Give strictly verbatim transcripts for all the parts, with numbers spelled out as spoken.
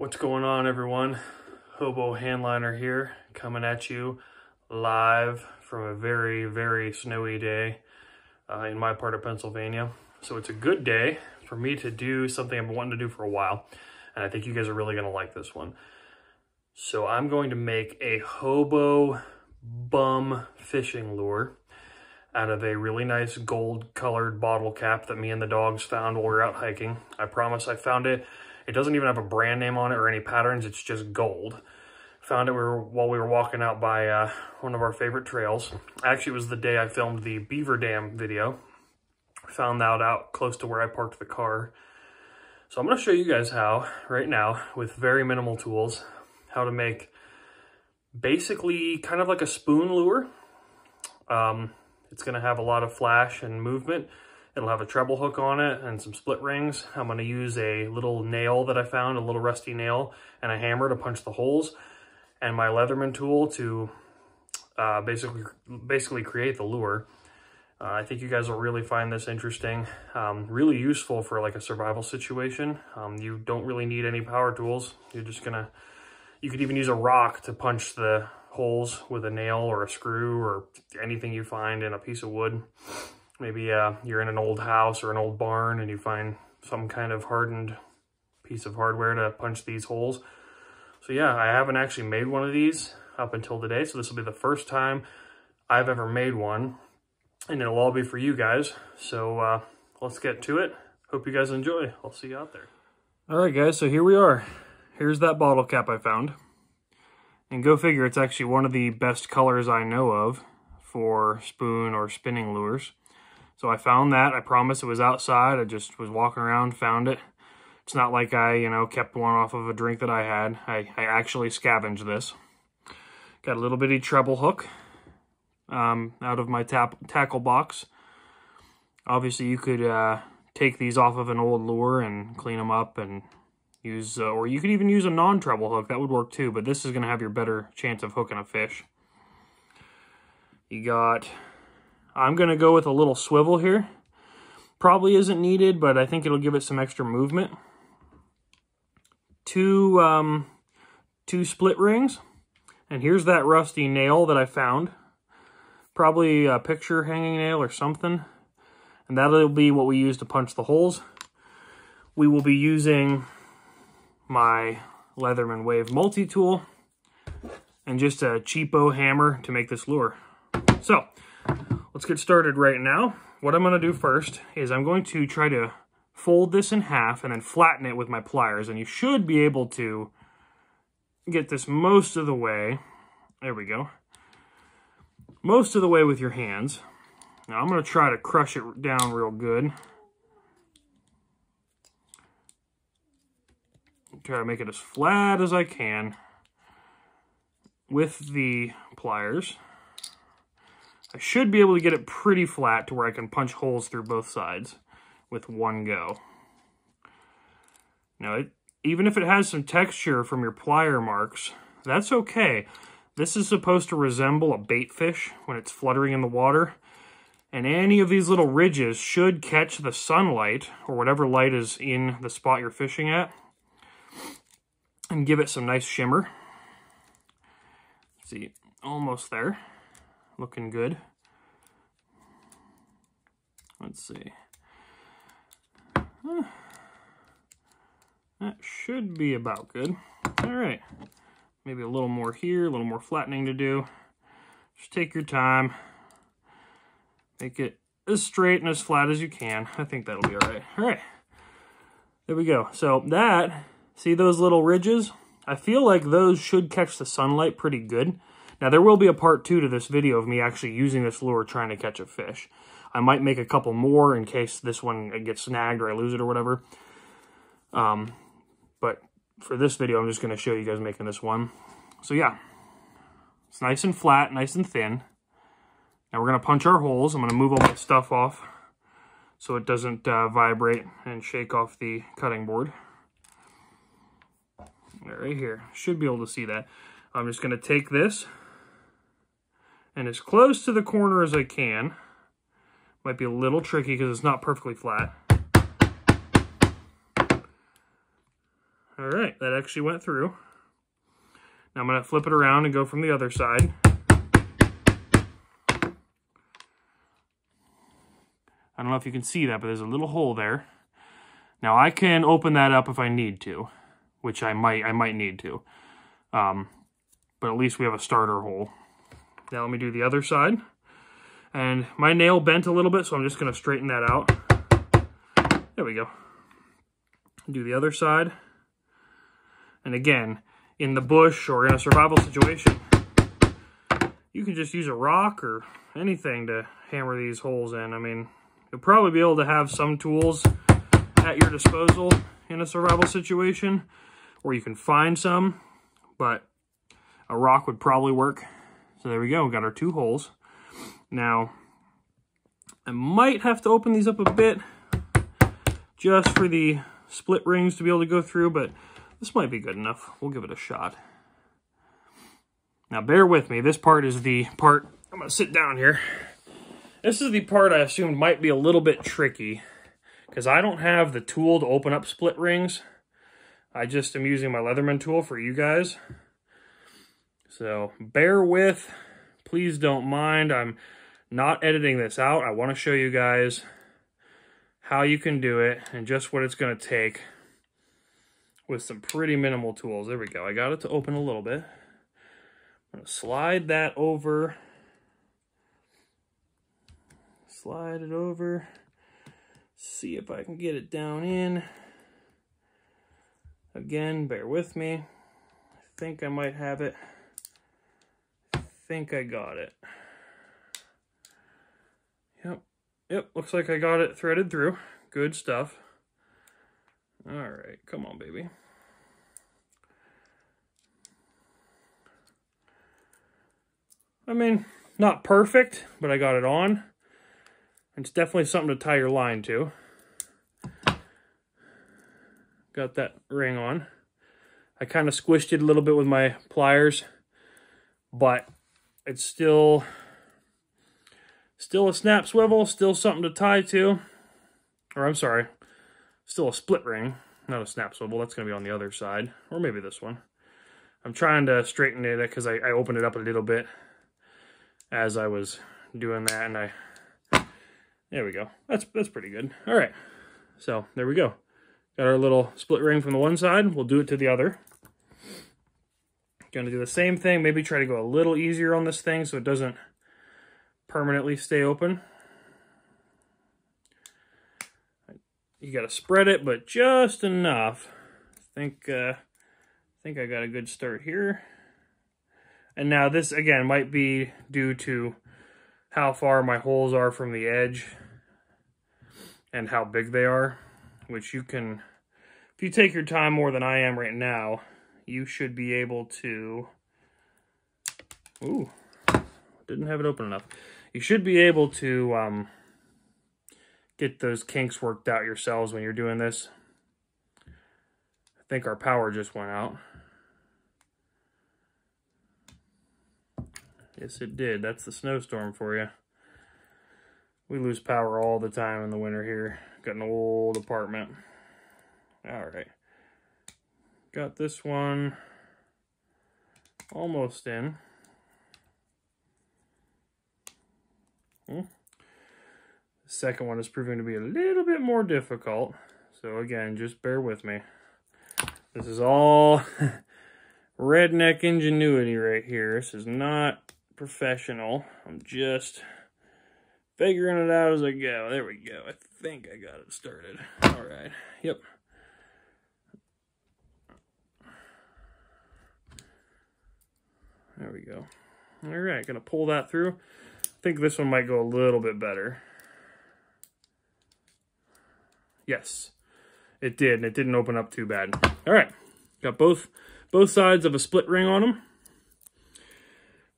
What's going on, everyone? Hobo Handliner here, coming at you live from a very, very snowy day uh, in my part of Pennsylvania. So it's a good day for me to do something I've been wanting to do for a while, and I think you guys are really gonna like this one. So I'm going to make a hobo bum fishing lure out of a really nice gold colored bottle cap that me and the dogs found while we were out hiking. I promise I found it. It doesn't even have a brand name on it or any patterns. It's just gold. Found it we were, while we were walking out by uh, one of our favorite trails. Actually, it was the day I filmed the beaver dam video. Found that out close to where I parked the car. So I'm going to show you guys how, right now, with very minimal tools, how to make basically kind of like a spoon lure. Um, it's going to have a lot of flash and movement. It'll have a treble hook on it and some split rings. I'm going to use a little nail that I found, a little rusty nail, and a hammer to punch the holes, and my Leatherman tool to uh, basically basically create the lure. Uh, I think you guys will really find this interesting, um, really useful for like a survival situation. Um, you don't really need any power tools. You're just going to, you could even use a rock to punch the holes with a nail or a screw or anything you find in a piece of wood. Maybe uh, you're in an old house or an old barn and you find some kind of hardened piece of hardware to punch these holes. So yeah, I haven't actually made one of these up until today, so this will be the first time I've ever made one, and it'll all be for you guys. So uh, let's get to it. Hope you guys enjoy. I'll see you out there. All right, guys, so here we are. Here's that bottle cap I found. And go figure, it's actually one of the best colors I know of for spoon or spinning lures. So I found that. I promise it was outside. I just was walking around, found it. It's not like I, you know, kept one off of a drink that I had. I, I actually scavenged this. Got a little bitty treble hook um, out of my tap, tackle box. Obviously, you could uh, take these off of an old lure and clean them up and use, uh, or you could even use a non-treble hook. That would work too, but this is going to have your better chance of hooking a fish. You got... I'm going to go with a little swivel here. Probably isn't needed, but I think it'll give it some extra movement. Two, um, two split rings. And here's that rusty nail that I found. Probably a picture hanging nail or something. And that'll be what we use to punch the holes. We will be using my Leatherman Wave multi-tool and just a cheapo hammer to make this lure. So... let's get started right now. What I'm going to do first is I'm going to try to fold this in half and then flatten it with my pliers. And you should be able to get this most of the way. There we go. Most of the way with your hands. Now I'm going to try to crush it down real good. Try to make it as flat as I can with the pliers. I should be able to get it pretty flat to where I can punch holes through both sides with one go. Now, it, even if it has some texture from your plier marks, that's okay. This is supposed to resemble a bait fish when it's fluttering in the water, and any of these little ridges should catch the sunlight or whatever light is in the spot you're fishing at and give it some nice shimmer. Let's see, almost there. Looking good. Let's see. Huh. That should be about good. All right. Maybe a little more here, a little more flattening to do. Just take your time. Make it as straight and as flat as you can. I think that'll be all right. All right. There we go. So that, see those little ridges? I feel like those should catch the sunlight pretty good. Now, there will be a part two to this video of me actually using this lure trying to catch a fish. I might make a couple more in case this one gets snagged or I lose it or whatever. Um, but for this video, I'm just going to show you guys making this one. So, yeah. It's nice and flat, nice and thin. Now, we're going to punch our holes. I'm going to move all my stuff off so it doesn't uh, vibrate and shake off the cutting board. Right here. Should be able to see that. I'm just going to take this. And as close to the corner as I can. Might be a little tricky because it's not perfectly flat. All right, that actually went through. Now I'm going to flip it around and go from the other side. I don't know if you can see that, but there's a little hole there. Now I can open that up if I need to, which I might I might need to. Um, but at least we have a starter hole. Now let me do the other side. And my nail bent a little bit, so I'm just going to straighten that out. There we go. Do the other side. And again, in the bush or in a survival situation, you can just use a rock or anything to hammer these holes in. I mean, you'll probably be able to have some tools at your disposal in a survival situation, or you can find some, but a rock would probably work. So there we go, we got our two holes. Now, I might have to open these up a bit just for the split rings to be able to go through, but this might be good enough. We'll give it a shot. Now, bear with me. This part is the part... I'm going to sit down here. This is the part I assumed might be a little bit tricky, because I don't have the tool to open up split rings. I just am using my Leatherman tool for you guys. So, bear with. Please don't mind. I'm not editing this out. I want to show you guys how you can do it and just what it's going to take with some pretty minimal tools. There we go. I got it to open a little bit. I'm going to slide that over. Slide it over. See if I can get it down in. Again, bear with me. I think I might have it. I think I got it. Yep. Yep, looks like I got it threaded through. Good stuff. All right, come on, baby. I mean, not perfect, but I got it on. It's definitely something to tie your line to. Got that ring on. I kind of squished it a little bit with my pliers, but it's still... Still a snap swivel, still something to tie to. Or I'm sorry, still a split ring, not a snap swivel. That's going to be on the other side, or maybe this one. I'm trying to straighten it because I, I opened it up a little bit as I was doing that, and I... There we go. That's, that's pretty good. All right, so there we go. Got our little split ring from the one side. We'll do it to the other. Going to do the same thing. Maybe try to go a little easier on this thing so it doesn't permanently stay open. You got to spread it, but just enough. I think, uh, I think I got a good start here. And now this, again, might be due to how far my holes are from the edge and how big they are, which you can, if you take your time more than I am right now, you should be able to... Ooh, didn't have it open enough. You should be able to um, get those kinks worked out yourselves when you're doing this. I think our power just went out. Yes, it did. That's the snowstorm for you. We lose power all the time in the winter here. Got an old apartment. All right. Got this one almost in. The second one is proving to be a little bit more difficult. So again, just bear with me. This is all redneck ingenuity right here. This is not professional. I'm just figuring it out as I go. There we go. I think I got it started. All right. Yep. There we go. All right. Gonna pull that through. I think this one might go a little bit better. Yes, it did, and it didn't open up too bad. All right, got both both sides of a split ring on them.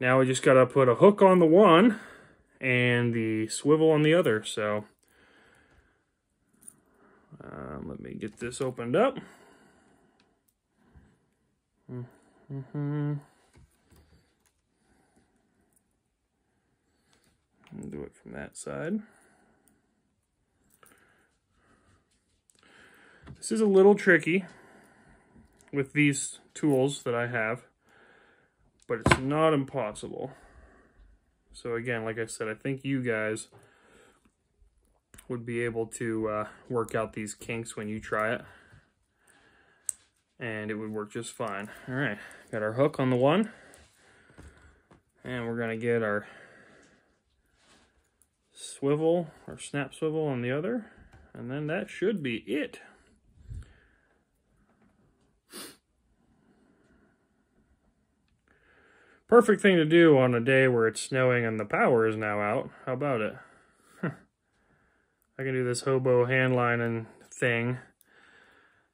Now we just gotta put a hook on the one and the swivel on the other. So um, let me get this opened up. Mm-hmm. We'll do it from that side. This is a little tricky. with these tools that I have, but it's not impossible. So again, like I said, I think you guys would be able to uh, work out these kinks when you try it, and it would work just fine. All right, got our hook on the one, and we're gonna get our swivel or snap swivel on the other, and then that should be it. Perfect thing to do on a day where it's snowing and the power is now out. How about it? Huh. I can do this hobo handlining thing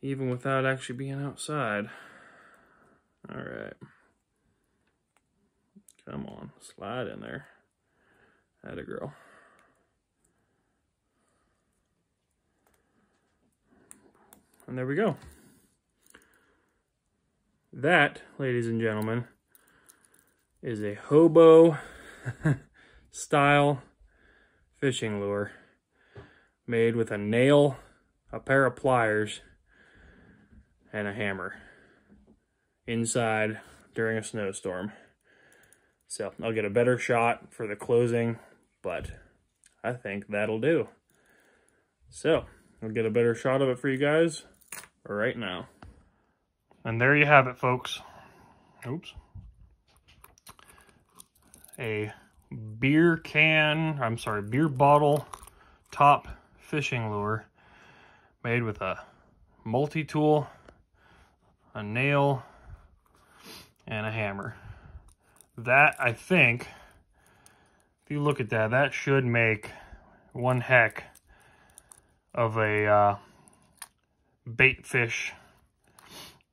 even without actually being outside. All right. Come on, slide in there. Atta girl. And there we go. That, ladies and gentlemen, is a hobo style fishing lure made with a nail, a pair of pliers, and a hammer inside during a snowstorm. So I'll get a better shot for the closing, but I think that'll do. So I'll get a better shot of it for you guys right now. And there you have it, folks. Oops. A beer can, I'm sorry, beer bottle top fishing lure made with a multi-tool, a nail, and a hammer. That, I think, if you look at that, that should make one heck of a uh, bait fish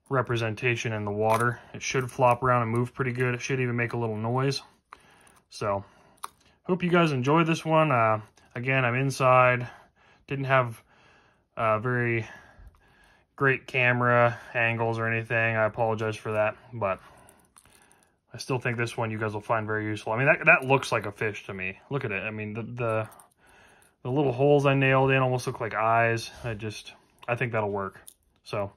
representation in the water. It should flop around and move pretty good. It should even make a little noise. So, hope you guys enjoy this one. Uh, again, I'm inside. Didn't have uh, very great camera angles or anything. I apologize for that, but I still think this one you guys will find very useful. I mean, that that looks like a fish to me. Look at it. I mean, the the, the little holes I nailed in almost look like eyes. I just, I think that'll work. So,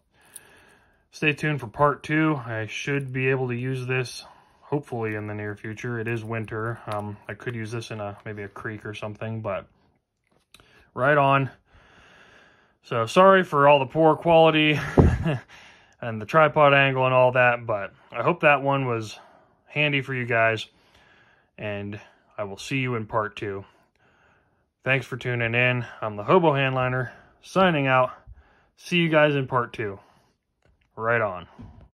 stay tuned for part two. I should be able to use this hopefully in the near future. It is winter. Um, I could use this in a maybe a creek or something, but right on. So sorry for all the poor quality and the tripod angle and all that, but I hope that one was handy for you guys, and I will see you in part two. Thanks for tuning in. I'm the Hobo Handliner signing out. See you guys in part two. Right on.